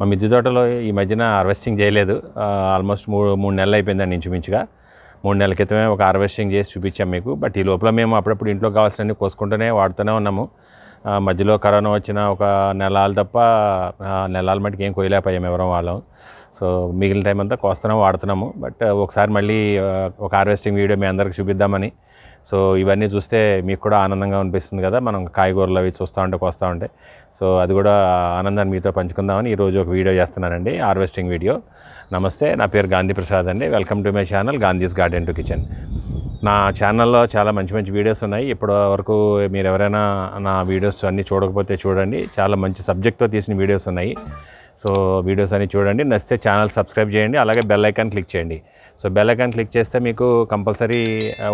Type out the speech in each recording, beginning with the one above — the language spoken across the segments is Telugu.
మా మిద్ది తోటలో ఈ మధ్యన హార్వెస్టింగ్ చేయలేదు. ఆల్మోస్ట్ మూడు నెలలు అయిపోయిందండి. ఇంచుమించుగా 3 నెలల క్రితమే ఒక హార్వెస్టింగ్ చేసి చూపించాం మీకు. బట్ ఈ లోపల మేము అప్పుడప్పుడు ఇంట్లో కావాల్సినవి కోసుకుంటూనే వాడుతూనే ఉన్నాము. మధ్యలో కరోనా వచ్చిన ఒక నెలాలు తప్ప నెలాల మటుకు ఏం కోయలేకపోయాం ఎవరం వాళ్ళం. సో మిగిలిన టైం అంతా కోస్తున్నాం, వాడుతున్నాము. బట్ ఒకసారి మళ్ళీ ఒక హార్వెస్టింగ్ వీడియో మీ అందరికి చూపిద్దామని. సో ఇవన్నీ చూస్తే మీకు కూడా ఆనందంగా అనిపిస్తుంది కదా, మనం కాయగూరలు అవి చూస్తూ ఉంటే కోస్తూ ఉంటే. సో అది కూడా ఆనందాన్ని మీతో పంచుకుందామని ఈరోజు ఒక వీడియో చేస్తున్నానండి, హార్వెస్టింగ్ వీడియో. నమస్తే, నా పేరు గాంధీ ప్రసాద్ అండి. Welcome to my channel Gandhi's garden to kitchen. నా ఛానల్లో చాలా మంచి మంచి వీడియోస్ ఉన్నాయి. ఇప్పటి వరకు మీరు ఎవరైనా నా వీడియోస్ అన్నీ చూడకపోతే చూడండి, చాలా మంచి సబ్జెక్ట్తో తీసిన వీడియోస్ ఉన్నాయి. సో వీడియోస్ అన్నీ చూడండి, నచ్చితే ఛానల్ సబ్స్క్రైబ్ చేయండి, అలాగే బెల్ ఐకాన్ క్లిక్ చేయండి. సో బెల్ ఐకాన్ క్లిక్ చేస్తే మీకు కంపల్సరీ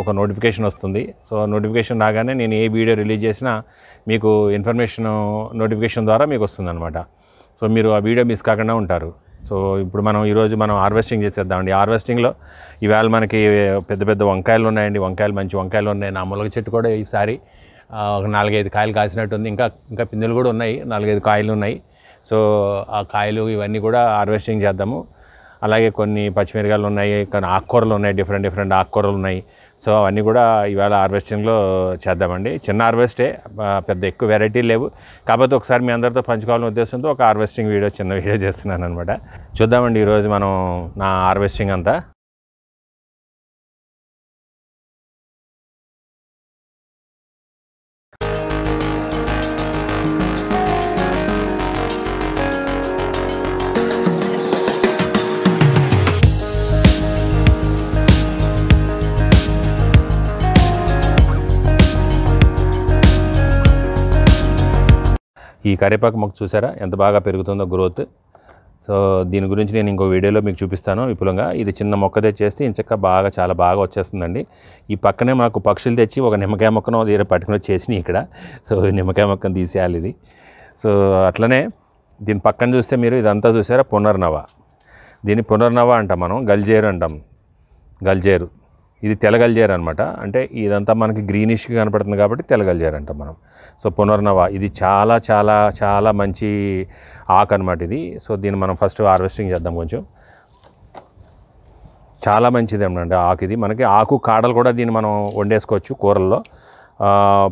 ఒక నోటిఫికేషన్ వస్తుంది. సో నోటిఫికేషన్ రాగానే నేను ఏ వీడియో రిలీజ్ చేసినా మీకు ఇన్ఫర్మేషన్ నోటిఫికేషన్ ద్వారా మీకు వస్తుందన్నమాట. సో మీరు ఆ వీడియో మిస్ కాకుండా ఉంటారు. సో ఇప్పుడు ఈరోజు మనం హార్వెస్టింగ్ చేసేద్దామండి. హార్వెస్టింగ్లో ఈవేళ మనకి పెద్ద పెద్ద వంకాయలు ఉన్నాయండి. వంకాయలు, మంచి వంకాయలు ఉన్నాయి. నా మునగ చెట్టు కూడా ఈసారి ఒక 4-5 కాయలు కాసినట్టుంది. ఇంకా పిందెలు కూడా ఉన్నాయి, 4-5 కాయలు ఉన్నాయి. సో ఆ కాయలు ఇవన్నీ కూడా హార్వెస్టింగ్ చేద్దాము. అలాగే కొన్ని పచ్చిమిరకాయలు ఉన్నాయి, కొన్ని ఆకుకూరలు ఉన్నాయి, డిఫరెంట్ ఆకుకూరలు ఉన్నాయి. సో అవన్నీ కూడా ఇవాళ హార్వెస్టింగ్లో చేద్దామండి. చిన్న హార్వెస్టే, పెద్ద ఎక్కువ వెరైటీ లేవు. కాకపోతే ఒకసారి మీ అందరితో పంచుకోవాలనే ఉద్దేశంతో ఒక హార్వెస్టింగ్ వీడియో, చిన్న వీడియో చేస్తున్నాను అనమాట. చూద్దామండి ఈరోజు మనం నా హార్వెస్టింగ్ అంతా. ఈ కరివేపాకు మొక్క చూసారా ఎంత బాగా పెరుగుతుందో గ్రోత్. సో దీని గురించి నేను ఇంకో వీడియోలో మీకు చూపిస్తాను విపులంగా. ఇది చిన్న మొక్క తెచ్చేస్తే ఇంచక్క బాగా చాలా బాగా వచ్చేస్తుందండి. ఈ పక్కనే మాకు పక్షులు తెచ్చి ఒక నిమ్మకాయ మొక్కను దగ్గర పట్టుకుని వచ్చేసినాయి ఇక్కడ. సో నిమ్మకాయ మొక్కను తీసేయాలి ఇది. సో అట్లనే దీని పక్కన చూస్తే మీరు ఇదంతా చూసారా పునర్నవ. దీన్ని పునర్నవ అంటాం మనం, గల్జేరు అంటాం, గల్జేరు. ఇది తెలగల్జేరు అనమాట. అంటే ఇదంతా మనకి గ్రీనిష్గా కనపడుతుంది కాబట్టి తెలగల్జేరు అంటాం మనం. సో పునర్నవ ఇది చాలా చాలా చాలా మంచి ఆకు అనమాట ఇది. సో దీన్ని మనం ఫస్ట్ హార్వెస్టింగ్ చేద్దాం. కొంచెం చాలా మంచిది ఏమంటే ఆకు ఇది. మనకి ఆకు కాడలు కూడా దీన్ని మనం వండేసుకోవచ్చు కూరల్లో,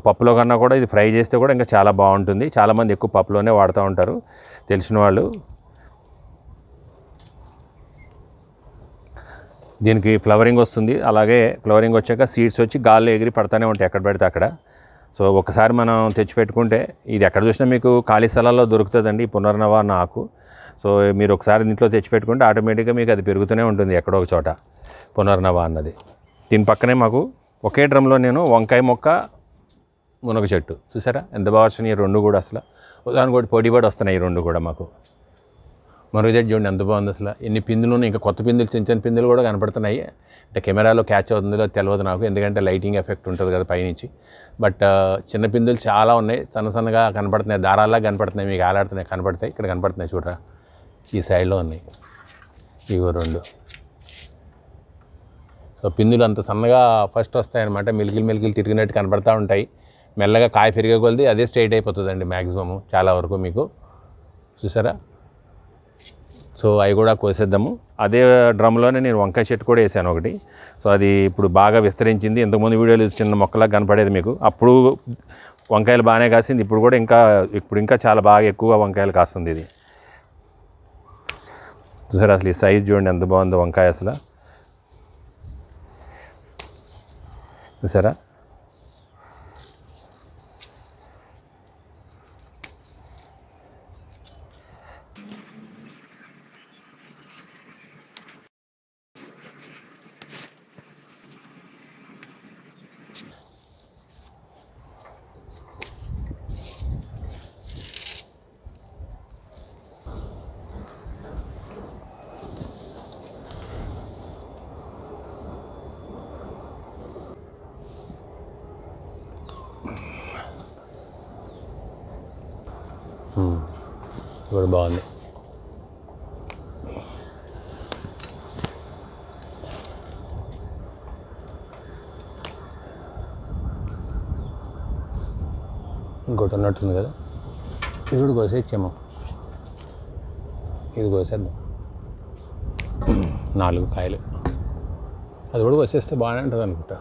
పప్పులో కన్నా కూడా ఇది ఫ్రై చేస్తే కూడా ఇంకా చాలా బాగుంటుంది. చాలామంది ఎక్కువ పప్పులోనే వాడుతూ ఉంటారు తెలిసిన వాళ్ళు. దీనికి ఫ్లవరింగ్ వస్తుంది, అలాగే ఫ్లవరింగ్ వచ్చాక సీడ్స్ వచ్చి గాల్లో ఎగిరి పడతానే ఉంటాయి ఎక్కడ పెడితే అక్కడ. సో ఒకసారి మనం తెచ్చిపెట్టుకుంటే ఇది ఎక్కడ చూసినా మీకు ఖాళీ స్థలాల్లో దొరుకుతుందండి పునర్నవ ఆకు. సో మీరు ఒకసారి ఇంట్లో తెచ్చిపెట్టుకుంటే ఆటోమేటిక్గా మీకు అది పెరుగుతూనే ఉంటుంది ఎక్కడో ఒక చోట పునర్నవ అన్నది. దీని పక్కనే మాకు ఒకే డ్రమ్లో నేను వంకాయ మొక్క, మునగ చెట్టు చూసారా ఎంత బాగా వచ్చినాయి. ఈ రెండు కూడా అసలు దాని కూడా పొడిపడి వస్తున్నాయి. ఈ రెండు కూడా మాకు మరొకటి చూడండి ఎంత బాగుంది అసలు. ఎన్ని పిందులు ఉన్నాయి, ఇంకా కొత్త పిందులు, చిన్న చిన్న పిందులు కూడా కనపడుతున్నాయి. అంటే కెమెరాలో క్యాచ్ అవుతుందో తెలియదు నాకు, ఎందుకంటే లైటింగ్ ఎఫెక్ట్ ఉంటుంది కదా పైనుంచి. బట్ చిన్న పిందులు చాలా ఉన్నాయి, సన్న సన్నగా కనపడుతున్నాయి, దారాల్లా కనపడుతున్నాయి, మీకు ఆలాడుతున్నాయి, కనపడతాయి ఇక్కడ కనపడుతున్నాయి చూడరా. ఈ సైడ్లో ఉన్నాయి ఇగో రెండు. సో పిందులు అంత సన్నగా ఫస్ట్ వస్తాయన్నమాట, మెలికిలు తిరిగినట్టు కనపడుతూ ఉంటాయి. మెల్లగా కాయ పెరిగే కొలది అదే స్ట్రైట్ అయిపోతుందండి మ్యాక్సిమము చాలా వరకు మీకు చూసారా. సో అవి కూడా కోసేద్దాము. అదే డ్రమ్లోనే నేను వంకాయ చెట్టు కూడా వేసాను ఒకటి. సో అది ఇప్పుడు బాగా విస్తరించింది. ఇంతకుముందు వీడియోలు చిన్న మొక్కలా కనపడేది మీకు. అప్పుడు వంకాయలు బాగానే కాసింది, ఇప్పుడు కూడా ఇప్పుడు ఇంకా చాలా బాగా ఎక్కువ వంకాయలు కాస్తుంది ఇది. చూసారా అసలు ఈ సైజు చూడండి ఎంత బాగుందో వంకాయ అసలు చూసారా. కూడా బాగుంది. ఇంకోటి ఉన్నట్టుంది కదా, ఇది కూడా కోసేచ్చాము. ఇది కోసేద్దాం. 4 కాయలు అది కూడా కోసేస్తే బాగానే ఉంటుంది అనుకుంటా.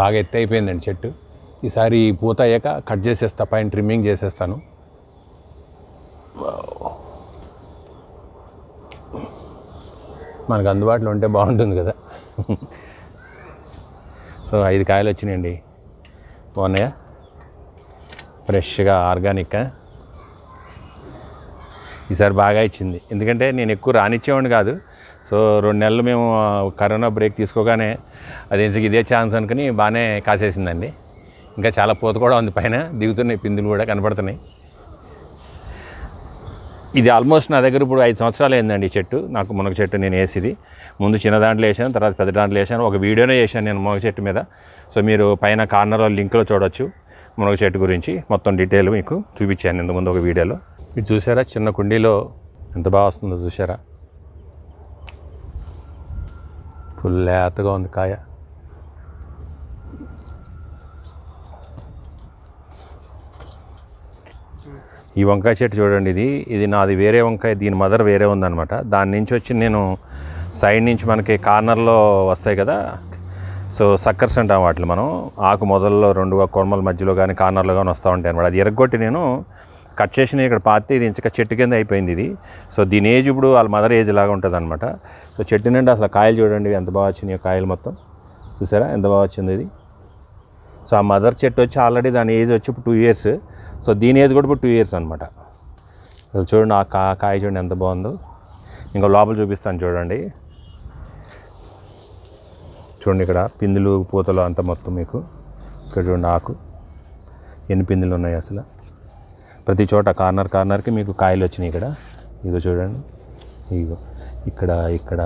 బాగా ఎత్తి అయిపోయిందండి చెట్టు. ఈసారి పూత అయ్యాక కట్ చేసేస్తా, పైన ట్రిమ్మింగ్ చేసేస్తాను. మనకు అందుబాటులో ఉంటే బాగుంటుంది కదా. సో 5 కాయలు వచ్చినాయండి, బాగున్నాయా? ఫ్రెష్గా ఆర్గానిక్. ఈసారి బాగా ఇచ్చింది, ఎందుకంటే నేను ఎక్కువ రానిచ్చేవాడిని కాదు. సో 2 నెలలు మేము కరోనా బ్రేక్ తీసుకోగానే అది ఇదే ఛాన్స్ అనుకుని బాగానే కాసేసిందండి. ఇంకా చాలా పూత కూడా ఉంది, పైన దిగుతున్నాయి, పిందులు కూడా కనపడుతున్నాయి. ఇది ఆల్మోస్ట్ నా దగ్గర ఇప్పుడు 5 సంవత్సరాలు అయిందండి ఈ చెట్టు. నాకు మునగ చెట్టు నేను వేసేది ముందు చిన్న దాంట్లో వేసాను, తర్వాత పెద్ద దాంట్లో వేసాను. ఒక వీడియోనే చేశాను నేను మునగ చెట్టు మీద. సో మీరు పైన కార్నర్లో లింక్లో చూడవచ్చు మునగ చెట్టు గురించి మొత్తం డీటెయిల్ మీకు చూపించాను ఇంతకుముందు ఒక వీడియోలో. మీరు చూసారా చిన్న కుండీలో ఎంత బాగా వస్తుందో చూసారా? ఫుల్ లేతగా ఉంది కాయ. ఈ వంకాయ చెట్టు చూడండి, ఇది ఇది నాది వేరే వంకాయ, దీని మదర్ వేరే ఉందన్నమాట. దాని నుంచి వచ్చి నేను సైడ్ నుంచి మనకి కార్నర్లో వస్తాయి కదా, సో సక్కర్స్ అంటాం వాటిని మనం. ఆకు మొదల్లో 2 కొమ్మల మధ్యలో కానీ కార్నర్లో కానీ వస్తూ ఉంటాయి అనమాట. అది ఎరగొట్టి నేను కట్ చేసిన ఇక్కడ పాతి, ఇది ఇంకా చెట్టు కింద అయిపోయింది ఇది. సో దీని ఏజ్ ఇప్పుడు వాళ్ళ మదర్ ఏజ్ లాగా ఉంటుంది అనమాట. సో చెట్టు నుండి అసలు కాయలు చూడండి ఎంత బాగా వచ్చినాయి, కాయలు మొత్తం చూసారా ఎంత బాగా వచ్చింది ఇది. సో ఆ మదర్ చెట్టు వచ్చి ఆల్రెడీ దాని ఏజ్ వచ్చి ఇప్పుడు 2 ఇయర్స్. సో దీని ఏజ్ కూడా ఇప్పుడు 2 ఇయర్స్ అనమాట. అసలు చూడండి ఆ కాయ చూడండి ఎంత బాగుందో. ఇంకా లోపల చూపిస్తాను చూడండి. చూడండి ఇక్కడ పిందులు పూతలు అంత మొత్తం మీకు ఇక్కడ చూడండి ఆకు ఎన్ని పిందులు ఉన్నాయి అసలు. ప్రతి చోట కార్నర్ కార్నర్కి మీకు కాయలు వచ్చినాయి. ఇక్కడ ఇగో చూడండి, ఇగో ఇక్కడ ఇక్కడ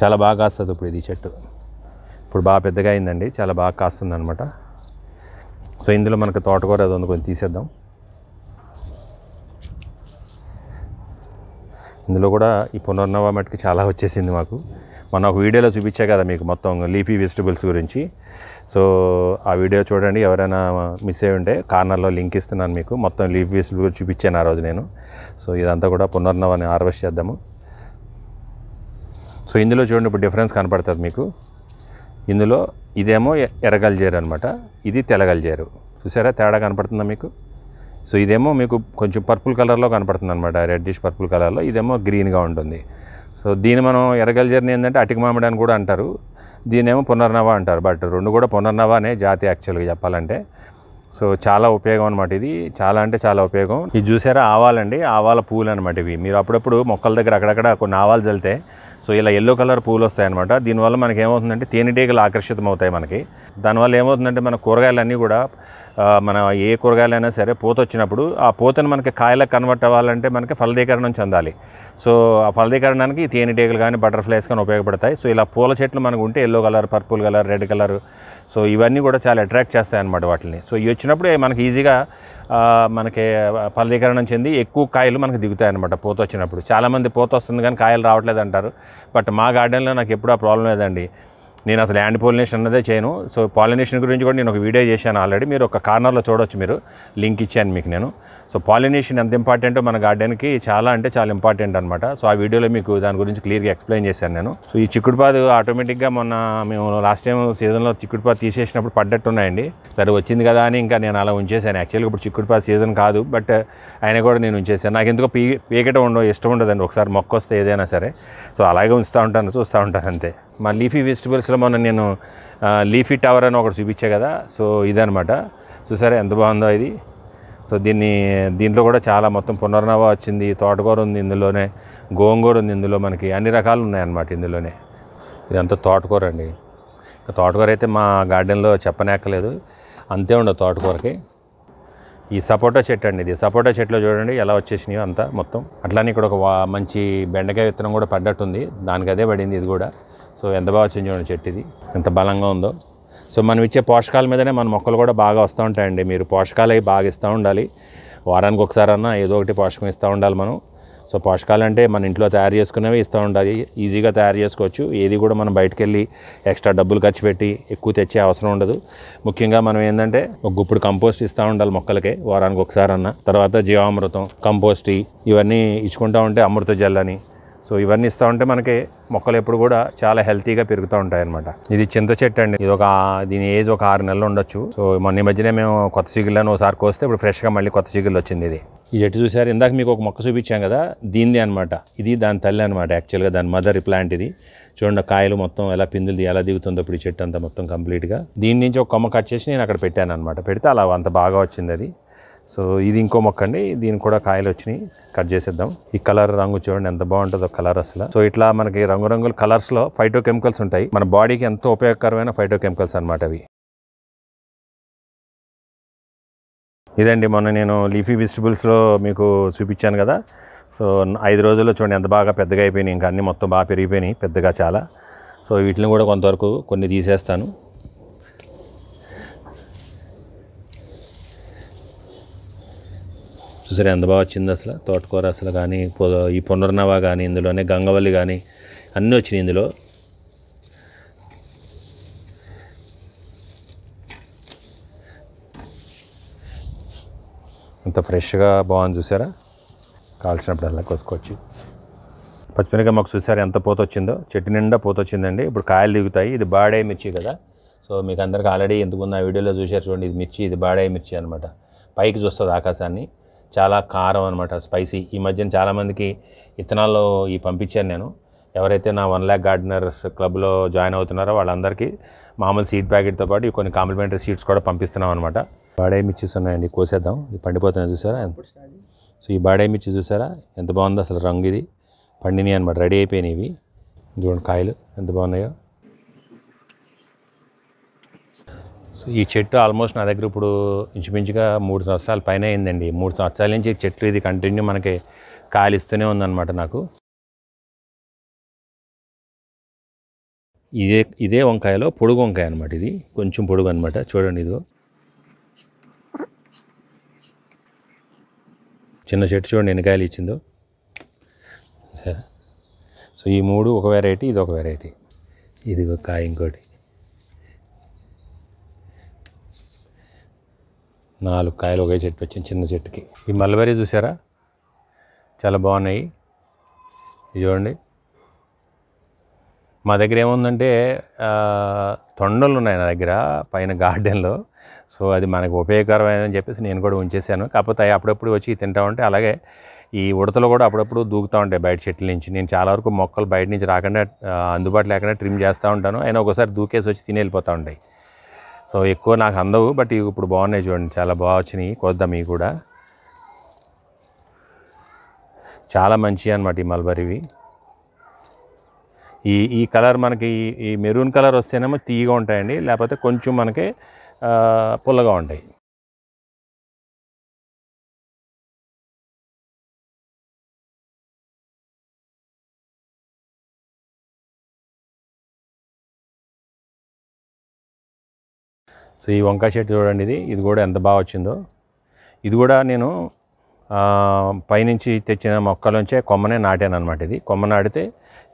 చాలా బాగా కాస్తుంది ఇప్పుడు ఇది చెట్టు. ఇప్పుడు బాగా పెద్దగా అయిందండి, చాలా బాగా కాస్తుంది అనమాట. సో ఇందులో మనకు తోటకూర అది ఉంది, కొంచెం తీసేద్దాం. ఇందులో కూడా ఈ పునర్నవ మట్టుకి చాలా వచ్చేసింది మాకు. మనం ఒక వీడియోలో చూపించా కదా మీకు మొత్తం లీఫీ వెజిటబుల్స్ గురించి. సో ఆ వీడియో చూడండి, ఎవరైనా మిస్ అయ్యి ఉంటే కార్నర్లో లింక్ ఇస్తున్నాను మీకు. మొత్తం లీఫీ వెజిటబుల్స్ చూపించాను ఆ రోజు నేను. సో ఇదంతా కూడా పునర్నవాన్ని హార్వెస్ట్ చేద్దాము. సో ఇందులో చూడండి ఇప్పుడు డిఫరెన్స్ కనపడుతుంది మీకు. ఇందులో ఇదేమో ఎర్రగల్జేరు అనమాట, ఇది తెల్లగల్జేరు. చూసారా తేడా కనపడుతుందా మీకు? సో ఇదేమో మీకు కొంచెం పర్పుల్ కలర్లో కనపడుతుంది అనమాట, రెడ్డిష్ పర్పుల్ కలర్లో. ఇదేమో గ్రీన్గా ఉంటుంది. సో దీన్ని మనం ఎర్రగల్జేరుని ఏంటంటే అటికి మామిడి అని కూడా అంటారు, దీనేమో పునర్నవ అంటారు. బట్ 2 కూడా పునర్నవ అనే జాతి యాక్చువల్గా చెప్పాలంటే. సో చాలా ఉపయోగం అనమాట ఇది, చాలా అంటే చాలా ఉపయోగం. ఇది చూసారా ఆవాలండి, ఆవాల పూలు అనమాట ఇవి. మీరు అప్పుడప్పుడు మొక్కల దగ్గర అక్కడక్కడ కొన్ని ఆవాలు చల్లితే సో ఇలా ఎల్లో కలర్ పూలు వస్తాయన్నమాట. దీనివల్ల మనకి ఏమవుతుందంటే తేనెటీగలు ఆకర్షితం అవుతాయి మనకి. దానివల్ల ఏమవుతుందంటే మన కూరగాయలన్నీ కూడా, మన ఏ కూరగాయలైనా సరే పూత వచ్చినప్పుడు ఆ పూతను మనకి కాయలకు కన్వర్ట్ అవ్వాలంటే మనకి ఫలదీకరణం చెందాలి. సో ఆ ఫలదీకరణానికి తేనెటీగలు కానీ బటర్ఫ్లైస్ కానీ ఉపయోగపడతాయి. సో ఇలా పూల చెట్లు మనకు ఉంటే yellow colour, purple colour, red colour, so ఇవన్నీ కూడా చాలా అట్రాక్ట్ చేస్తాయి అన్నమాట వాటిని. సో ఇవి వచ్చినప్పుడు మనకి ఈజీగా మనకి ఫలదీకరణం చెంది ఎక్కువ కాయలు మనకు దిగుతాయి అన్నమాట పూత వచ్చినప్పుడు. చాలామంది పూత వస్తుంది కానీ కాయలు రావట్లేదు అంటారు. బట్ మా గార్డెన్లో నాకు ఎప్పుడు ఆ ప్రాబ్లం లేదండి. నేను అసలు హ్యాండ్ పాలినేషన్ అన్నదే చేయను. సో పాలినేషన్ గురించి కూడా నేను ఒక వీడియో చేశాను ఆల్రెడీ, మీరు ఒక కార్నర్లో చూడవచ్చు, మీరు లింక్ ఇచ్చాను మీకు నేను. సో పాలినేషన్ ఎంత ఇంపార్టెంటో మన గార్డెన్కి, చాలా అంటే చాలా ఇంపార్టెంట్ అనమాట. సో ఆ వీడియోలో మీకు దాని గురించి క్లియర్గా ఎక్స్ప్లెయిన్ చేశాను నేను. సో ఈ చిక్కుడుపాదు ఆటోమేటిక్గా మొన్న మేము లాస్ట్ టైం సీజన్లో చిక్కుడుపాదు తీసేసినప్పుడు పడ్డట్టున్నాయండి. సరే వచ్చింది కదా అని ఇంకా నేను అలా ఉంచేసాను. యాక్చువల్గా ఇప్పుడు చిక్కుడుపాదు సీజన్ కాదు, బట్ ఆయన కూడా నేను ఉంచేసాను. నాకు ఎందుకో పీకటం ఉండవు, ఇష్టం ఉండదండి. ఒకసారి మొక్క వస్తే ఏదైనా సరే సో అలాగే ఉంచుతూ ఉంటాను, చూస్తూ ఉంటాను అంతే. మా లీఫీ వెజిటబుల్స్లో మొన్న నేను లీఫీ టవర్ అని ఒకటి చూపించా కదా, సో ఇదనమాట. చూసారా ఎంత బాగుందో ఇది. సో దీంట్లో కూడా చాలా మొత్తం పునర్నవ వచ్చింది, తోటకూర ఉంది, ఇందులోనే గోంగూర ఉంది, ఇందులో మనకి అన్ని రకాలు ఉన్నాయన్నమాట ఇందులోనే. ఇదంతా తోటకూర అండి. తోటకూర అయితే మా గార్డెన్లో చెప్పనేక్కలేదు, అంతే ఉండదు తోటకూరకి. ఈ సపోటా చెట్టు అండి ఇది. సపోటా చెట్టులో చూడండి ఎలా వచ్చేసినాయో అంతా మొత్తం. అట్లానే ఇక్కడ ఒక మంచి బెండకాయ విత్తనం కూడా పడ్డట్టుంది, దానికి అదే పడింది ఇది కూడా. సో ఎంత బాగా వచ్చింది చూడండి చెట్టు, ఇది ఎంత బలంగా ఉందో. సో మనం ఇచ్చే పోషకాల మీదనే మన మొక్కలు కూడా బాగా వస్తూ ఉంటాయండి. మీరు పోషకాలు అవి బాగా ఇస్తూ ఉండాలి, వారానికి ఒకసారన్నా ఏదో ఒకటి పోషకం ఇస్తూ ఉండాలి మనం. సో పోషకాలంటే మన ఇంట్లో తయారు చేసుకునేవి ఇస్తూ ఉండాలి, ఈజీగా తయారు చేసుకోవచ్చు. ఏది కూడా మనం బయటకు వెళ్ళి ఎక్స్ట్రా డబ్బులు ఖర్చు పెట్టి ఎక్కువ తెచ్చే అవసరం ఉండదు. ముఖ్యంగా మనం ఏంటంటే ఒక గుప్పుడు కంపోస్ట్ ఇస్తూ ఉండాలి మొక్కలకే, వారానికి ఒకసారి అన్న. తర్వాత జీవామృతం, కంపోస్ట్ ఇవన్నీ ఇచ్చుకుంటూ ఉంటే అమృత జల్లని, సో ఇవన్నీ ఇస్తూ ఉంటే మనకి మొక్కలు ఎప్పుడు కూడా చాలా హెల్తీగా పెరుగుతూ ఉంటాయి అనమాట. ఇది చింత చెట్టు అండి, ఇది దీని ఏజ్ ఒక 6 నెలలు ఉండొచ్చు. సో మొన్న మధ్యనే మేము కొత్త చిగుళ్ళను ఒకసారి కోస్తే ఇప్పుడు ఫ్రెష్గా మళ్ళీ కొత్త చిగుళ్ళు వచ్చింది. ఇది ఈ చెట్టు చూసారు, ఇందాక మీకు ఒక మొక్క చూపించాం కదా, దీనిది అనమాట. ఇది దాని తల్లి అనమాట, యాక్చువల్గా దాని మదర్ ప్లాంట్ ఇది. చూడండి కాయలు మొత్తం ఎలా పిందులు ఎలా దిగుతుందో ఇప్పుడు ఈ చెట్టు అంతా మొత్తం కంప్లీట్గా. దీని నుంచి ఒక కొమ్మ కట్ చేసి నేను అక్కడ పెట్టాను అనమాట, పెడితే అలా అంత బాగా వచ్చింది అది. సో ఇది ఇంకో మొక్క అండి, దీనికి కూడా కాయలు వచ్చినాయి, కట్ చేసేద్దాం. ఈ కలర్ రంగు చూడండి ఎంత బాగుంటుందో కలర్ అసలు. సో ఇట్లా మనకి రంగురంగుల కలర్స్లో ఫైటో కెమికల్స్ ఉంటాయి, మన బాడీకి ఎంతో ఉపయోగకరమైన ఫైటో కెమికల్స్ అనమాట అవి. ఇదండి మొన్న నేను లీఫీ వెజిటబుల్స్లో మీకు చూపించాను కదా, సో 5 రోజుల్లో చూడండి ఎంత బాగా పెద్దగా అయిపోయినాయి, ఇంకా అన్నీ మొత్తం బాగా పెరిగిపోయినాయి పెద్దగా చాలా. సో వీటిని కూడా కొంతవరకు కొన్ని తీసేస్తాను. చూసారా ఎంత బాగా వచ్చింది అసలు తోటకూర అసలు, కానీ ఈ పునర్నవ కానీ ఇందులోనే గంగవల్లి కానీ అన్నీ వచ్చినాయి ఇందులో. అంత ఫ్రెష్గా బాగుంది చూసారా, కాల్చినప్పుడు అలా కోసుకొచ్చి. పచ్చిమిరకాయ మాకు చూసారా ఎంత పూత వచ్చిందో, చెట్టు నిండా పూత వచ్చిందండి, ఇప్పుడు కాయలు దిగుతాయి. ఇది బాడే మిర్చి కదా, సో మీకు అందరికీ ఆల్రెడీ ఎందుకున్న ఆ వీడియోలో చూసారు చూడండి, ఇది మిర్చి, ఇది బాడే మిర్చి అనమాట. పైకి చూస్తుంది ఆకాశాన్ని, చాలా కారం అనమాట, స్పైసీ. ఈ మధ్యన చాలామందికి ఇత్తనాల్లో ఈ పంపించాను నేను, ఎవరైతే నా 1 lakh గార్డెనర్స్ క్లబ్లో జాయిన్ అవుతున్నారో వాళ్ళందరికీ మామూలు సీడ్ ప్యాకెట్తో పాటు కొన్ని కాంప్లిమెంటరీ సీడ్స్ కూడా పంపిస్తున్నాం అనమాట. బాడే మిర్చిస్ ఉన్నాయండి, కోసేద్దాం. ఇది పండిపోతున్నాయి చూసారా, సో ఈ బాడే మిర్చి చూసారా ఎంత బాగుందో అసలు రంగు, ఇది పండినాయి అనమాట, రెడీ అయిపోయినాయి ఇవి. చూడండి కాయలు ఎంత బాగున్నాయో. సో ఈ చెట్టు ఆల్మోస్ట్ నా దగ్గర ఇప్పుడు ఇంచుమించుగా 3 సంవత్సరాల పైన అయిందండి. 3 సంవత్సరాల నుంచి చెట్లు ఇది కంటిన్యూ మనకి కాయలు ఇస్తూనే ఉందన్నమాట నాకు. ఇదే వంకాయలో పొడుగు వంకాయ అనమాట, ఇది కొంచెం పొడుగు అనమాట. చూడండి ఇదిగో చిన్న చెట్టు చూడండి ఎన్ని కాయలు ఇచ్చిందో సరే. సో ఈ 3 ఒక వెరైటీ, ఇది ఒక వెరైటీ, ఇది ఒక కాయ ఇంకోటి, 4 కాయలు ఒకే చెట్టు వచ్చింది చిన్న చెట్టుకి. ఈ మల్బరీ చూసారా చాలా బాగున్నాయి, ఇది చూడండి. మా దగ్గర ఏముందంటే తొండలు ఉన్నాయి నా దగ్గర పైన గార్డెన్లో, సో అది మనకు ఉపయోగకరమైన అని చెప్పేసి నేను కూడా ఉంచేసాను. కాకపోతే అవి అప్పుడప్పుడు వచ్చి తింటూ ఉంటాయి, అలాగే ఈ ఉడతలు కూడా అప్పుడప్పుడు దూకుతూ ఉంటాయి బయట చెట్ల నుంచి. నేను చాలా వరకు మొక్కలు బయట నుంచి రాకుండా అందుబాటు లేకుండా ట్రిమ్ చేస్తూ ఉంటాను, అయినా ఒకసారి దూకేసి వచ్చి తిని వెళ్ళిపోతూ ఉంటాయి. సో ఎక్కువ నాకు అందవు, బట్ ఇవి ఇప్పుడు బాగున్నాయి చూడండి, చాలా బాగా వచ్చినాయి, కోద్దాం ఇవి కూడా. చాలా మంచివి అనమాట ఈ మల్బరీవి. ఈ కలర్ మనకి ఈ మెరూన్ కలర్ వస్తేనేమో తీయగా ఉంటాయండి, లేకపోతే కొంచెం మనకి పుల్లగా ఉంటాయి. సో ఈ వంకాయ చెట్టు చూడండి, ఇది కూడా ఎంత బాగా వచ్చిందో. ఇది కూడా నేను పైనుంచి తెచ్చిన మొక్కలోంచే కొమ్మనే నాటాను అనమాట. ఇది కొమ్మ నాటితే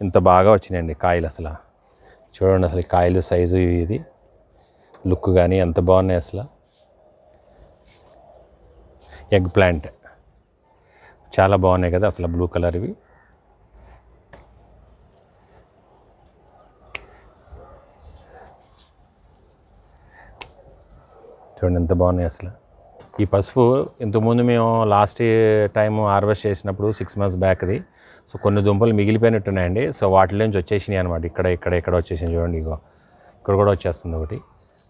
ఇంత బాగా వచ్చినాయండి కాయలు అసలు. చూడండి అసలు కాయలు సైజు, ఇది లుక్ కానీ ఎంత బాగున్నాయి అసలు. ఎగ్ ప్లాంట్ చాలా బాగున్నాయి కదా అసలు, బ్లూ కలర్ ఇవి. చూడండి ఎంత బాగున్నాయి అసలు. ఈ పసుపు ఇంతకుముందు మేము లాస్ట్ టైం హార్వెస్ట్ చేసినప్పుడు 6 months బ్యాక్ది. సో కొన్ని దుంపలు మిగిలిపోయినట్టున్నాయండి, సో వాటి నుంచి వచ్చేసినాయి అనమాట. ఇక్కడ వచ్చేసినాయి చూడండి, ఇగో ఇక్కడ కూడా వచ్చేస్తుంది ఒకటి.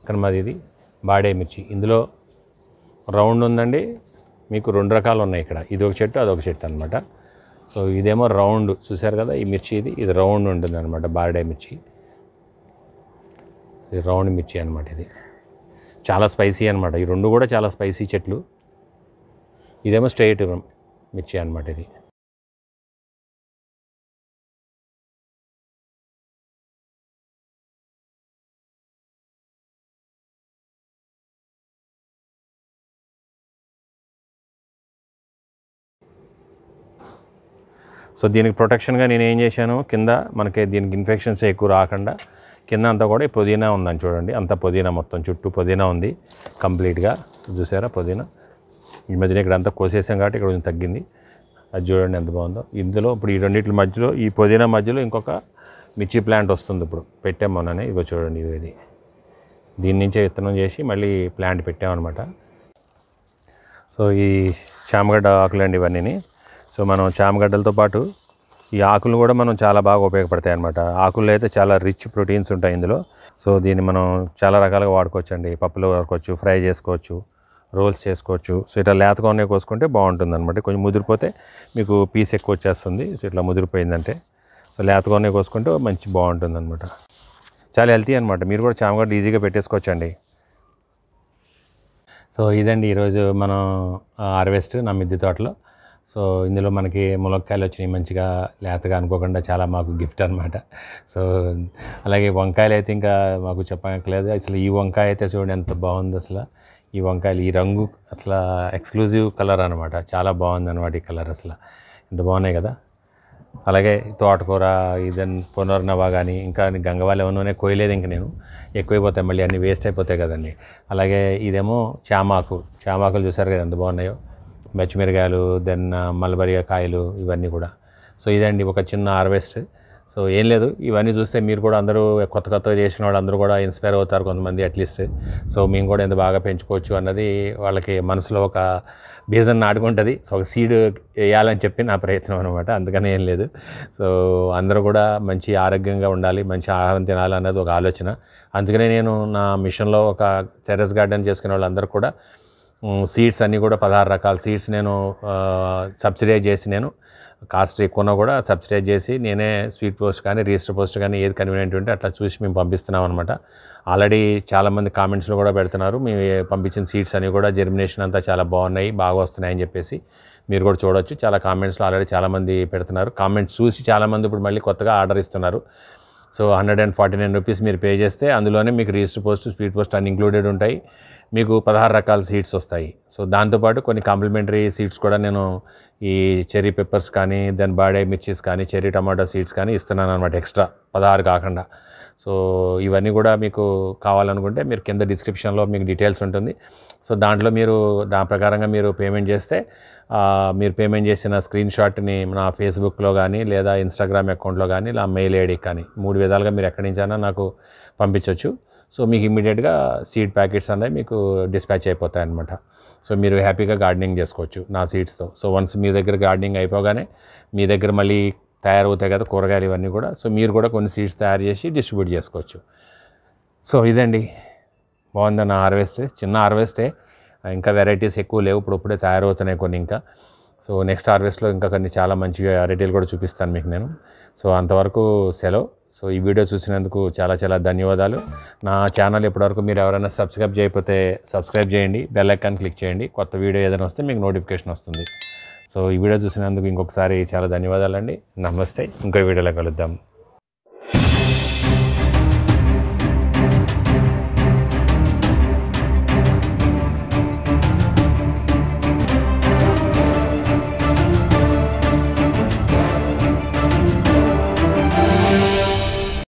ఇక్కడ మాది ఇది బాడే మిర్చి, ఇందులో రౌండ్ ఉందండి, మీకు 2 రకాలు ఉన్నాయి ఇక్కడ, ఇది ఒక చెట్టు అదొక చెట్టు అనమాట. సో ఇదేమో రౌండ్ చూసారు కదా ఈ మిర్చి, ఇది రౌండ్ ఉంటుంది అనమాట బాడే మిర్చి, ఇది రౌండ్ మిర్చి అనమాట. ఇది చాలా స్పైసీ అనమాట, ఈ 2 కూడా చాలా స్పైసీ చెట్లు. ఇదేమో స్ట్రైట్ మిర్చి అనమాట ఇది. सो दी प्रोटेक्शन ने कनके दी इन्फेक्षन्स एक्कुव राकंडा किंद अंता कूडा पुदीना उंदनि चूडंडी अंत पुदीना मोत्तं चुट्टू पुदीना उंदी कंप्लीट गा चूसारा पुदीना ई मध्य इक्कడంతా కోసేసాం కాబట్టి ఇక్కడ కొంచెం తగ్గింది అది చూడండి ఎంత బాగుందో ఇందులో ఇప్పుడు ఈ రెండిటి మధ్యలో ఈ పుదీనా మధ్యలో ఇంకొక మిర్చి ప్లాంట్ వస్తుంది ఇప్పుడు పెట్టామొననే ఇగో చూడండి ఇది దీని నుంచే విత్తనం చేసి మళ్ళీ ప్లాంట్ పెట్టాం అన్నమాట సో ఈ చామగడ్డ ఆకులండి ఇవన్నీ సో మనం చామగడ్డలతో పాటు ఈ ఆకులు కూడా మనం చాలా బాగా ఉపయోగపడతాయి అన్నమాట ఆకుల్లో అయితే చాలా రిచ్ ప్రోటీన్స్ ఉంటాయి ఇందులో సో దీన్ని మనం చాలా రకాలుగా వాడుకోవొచ్చుండి పప్పులో వాడుకోవచ్చు ఫ్రై చేసుకోవచ్చు రోల్స్ చేసుకోవచ్చు సో ఇట్లా లేతగానే కోసుకుంటే బాగుంటుందన్నమాట కొంచెం ముదిరిపోతే మీకు పీస్ ఎక్కువ వచ్చేస్తుంది సో ఇట్లా ముదిరిపోయిందంటే సో లేతగానే కోసుకుంటే మంచి బాగుంటుందన్నమాట చాలా హెల్తీ అన్నమాట మీరు కూడా చామగడ్డ ఈజీగా పెట్టేసుకోవచ్చండి సో ఇదండి ఈ రోజు మనం హార్వెస్ట్ నా మిద్ది తోటలో సో ఇందులో మనకి ములక్కాయలు వచ్చేని మంచిగా లేతగా అనుకోకుండా చాలా మాకు గిఫ్ట్ అన్నమాట సో అలాగే వంకాయలు అయితే ఇంకా మాకు చెప్పనక్కలేదు అసలు ఈ వంకాయ అయితే చూడండి ఎంత బాగుంది అసలు ఈ వంకాయలు ఈ రంగు అసలు ఎక్స్క్లూజివ్ కలర్ అన్నమాట చాలా బాగుంది అన్నమాట ఈ కలర్ అసలు ఇంత బాగున్నాయి కదా అలాగే తోటకూర ఇదన్ పునర్నవ కానీ ఇంకా గంగవాల ఏమోనే కోయలేదు ఇంక నేను ఎక్కువైపోతాయి మళ్ళీ అన్నీ వేస్ట్ అయిపోతాయి కదండి అలాగే ఇదేమో చామాకులు చూసారు కదా ఎంత బాగున్నాయో పచ్చిమిరకాయలు దెన్ మల్బరీ కాయలు ఇవన్నీ కూడా సో ఇదండి ఒక చిన్న హార్వెస్ట్ సో ఏం లేదు ఇవన్నీ చూస్తే మీరు కూడా అందరూ కొత్త కొత్తగా చేసిన వాళ్ళు అందరూ కూడా ఇన్స్పైర్ అవుతారు కొంతమంది అట్లీస్ట్ సో మేము కూడా ఎంత బాగా పెంచుకోవచ్చు అన్నది వాళ్ళకి మనసులో ఒక బీజం నాటుకుంటుంది సో ఒక సీడ్ వేయాలని చెప్పి నా ప్రయత్నం అనమాట అందుకనే ఏం లేదు సో అందరూ కూడా మంచి ఆరోగ్యంగా ఉండాలి మంచి ఆహారం తినాలి అన్నది ఒక ఆలోచన అందుకనే నేను నా మిషన్లో ఒక టెర్రస్ గార్డెన్ చేసుకునే వాళ్ళందరూ కూడా సీడ్స్ అన్నీ కూడా 16 రకాల సీడ్స్ నేను సబ్సిడైజ్ చేసి నేను కాస్ట్ ఎక్కువనా కూడా సబ్స్క్రైబ్ చేసి నేనే స్వీట్ పోస్ట్ కానీ రిజిస్టర్ పోస్ట్ కానీ ఏది కన్వీనియంట్ ఉంటే అట్లా చూసి మేము పంపిస్తున్నాం అనమాట ఆల్రెడీ చాలామంది కామెంట్స్లో కూడా పెడుతున్నారు మేము పంపించిన సీడ్స్ అన్నీ కూడా జర్మినేషన్ అంతా చాలా బాగున్నాయి బాగా వస్తున్నాయని చెప్పేసి మీరు కూడా చూడవచ్చు చాలా కామెంట్స్లో ఆల్రెడీ చాలామంది పెడుతున్నారు కామెంట్స్ చూసి చాలామంది ఇప్పుడు మళ్ళీ కొత్తగా ఆర్డర్ ఇస్తున్నారు సో 149 రూపీస్ మీరు పే చేస్తే అందులోనే మీకు రిజిస్టర్ పోస్ట్ స్పీడ్ పోస్ట్ అన్ని ఇంక్లూడెడ్ ఉంటాయి మీకు 16 రకాల సీడ్స్ వస్తాయి సో దాంతోపాటు కొన్ని కాంప్లిమెంటరీ సీడ్స్ కూడా నేను ఈ చెర్రీ పెప్పర్స్ కానీ దెన్ బాడే మిర్చీస్ కానీ చెర్రీ టమాటా సీడ్స్ కానీ ఇస్తున్నాను అనమాట ఎక్స్ట్రా 16 కాకుండా సో ఇవన్నీ కూడా మీకు కావాలనుకుంటే మీరు కింద డిస్క్రిప్షన్లో మీకు డీటెయిల్స్ ఉంటుంది సో దాంట్లో మీరు దాని ప్రకారంగా మీరు పేమెంట్ చేస్తే మీరు పేమెంట్ చేసిన స్క్రీన్ షాట్ని నా ఫేస్బుక్లో కానీ లేదా ఇన్స్టాగ్రామ్ అకౌంట్లో కానీ నా మెయిల్ ఐడికి కానీ 3 విధాలుగా మీరు ఎక్కడి నుంచైనా నాకు పంపించవచ్చు సో మీకు ఇమీడియట్గా సీడ్ ప్యాకెట్స్ అనేవి మీకు డిస్పాచ్ అయిపోతాయి అన్నమాట సో మీరు హ్యాపీగా గార్డెనింగ్ చేసుకోవచ్చు నా సీడ్స్తో సో వన్స్ మీ దగ్గర గార్డెనింగ్ అయిపోగానే మీ దగ్గర మళ్ళీ తయారవుతాయి కదా కూరగాయలు ఇవన్నీ కూడా సో మీరు కూడా కొన్ని సీడ్స్ తయారు చేసి డిస్ట్రిబ్యూట్ చేసుకోవచ్చు సో ఇదండి బాగుందన్న హార్వెస్ట్ చిన్న హార్వెస్టే ఇంకా వెరైటీస్ ఎక్కువ లేవు ఇప్పుడే తయారవుతున్నాయి కొన్ని ఇంకా సో నెక్స్ట్ హార్వెస్ట్లో ఇంకా కొన్ని చాలా మంచి వెరైటీలు కూడా చూపిస్తాను మీకు నేను సో అంతవరకు సెలవు సో ఈ వీడియో చూసినందుకు చాలా చాలా ధన్యవాదాలు నా ఛానల్ ఇప్పటివరకు మీరు ఎవరైనా సబ్స్క్రైబ్ చేయకపోతే సబ్స్క్రైబ్ చేయండి బెల్ ఐకాన్ క్లిక్ చేయండి కొత్త వీడియో ఏదైనా వస్తే మీకు నోటిఫికేషన్ వస్తుంది సో ఈ వీడియో చూసినందుకు ఇంకొకసారి చాలా ధన్యవాదాలండి నమస్తే ఇంకో వీడియోలో కలుద్దాం.